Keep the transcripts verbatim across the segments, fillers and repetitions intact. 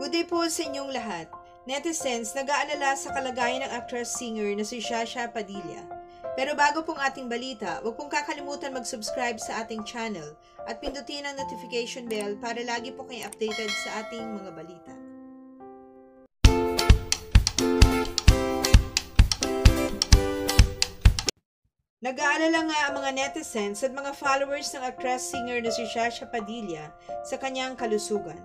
Good day po sa inyong lahat. Netizens, nag-aalala sa kalagayan ng actress-singer na si Zsa Zsa Padilla. Pero bago pong ating balita, huwag pong kakalimutan mag-subscribe sa ating channel at pindutin ang notification bell para lagi po kayo updated sa ating mga balita. Nag-aalala nga ang mga netizens at mga followers ng actress-singer na si Zsa Zsa Padilla sa kanyang kalusugan.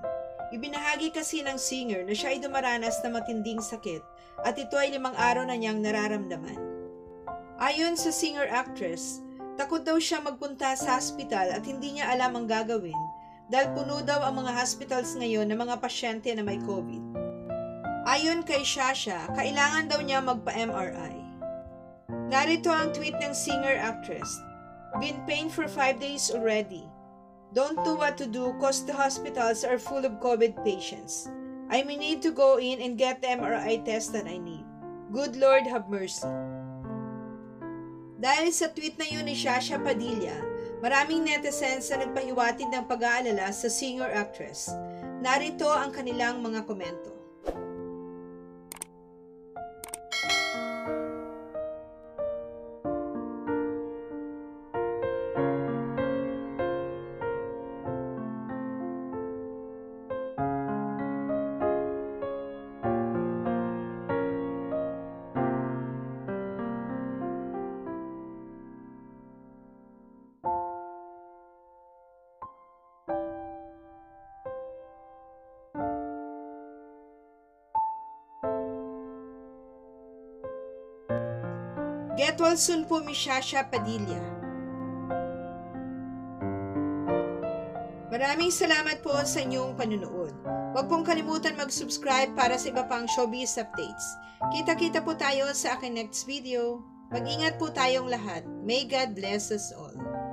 Ibinahagi kasi ng singer na siya ay dumaranas na matinding sakit at ito ay limang araw na niyang nararamdaman. Ayon sa singer-actress, takot daw siya magpunta sa hospital at hindi niya alam ang gagawin dahil puno daw ang mga hospitals ngayon ng mga pasyente na may COVID. Ayon kay Zsa Zsa, kailangan daw niya magpa-M R I. Narito ang tweet ng singer-actress, "Been pain for five days already. Don't know what to do cause the hospitals are full of COVID patients. I may need to go in and get the M R I test that I need. Good Lord have mercy." Dahil sa tweet na yun ni Zsa Zsa Padilla, maraming netizens na nagpahiwatig ng pag-aalala sa singer-actress. Narito ang kanilang mga komento. Get well soon po, Miss Zsa Zsa Padilla. Maraming salamat po sa inyong panunood. Huwag pong kalimutan mag-subscribe para sa iba pang showbiz updates. Kita-kita po tayo sa aking next video. Mag-ingat po tayong lahat. May God bless us all.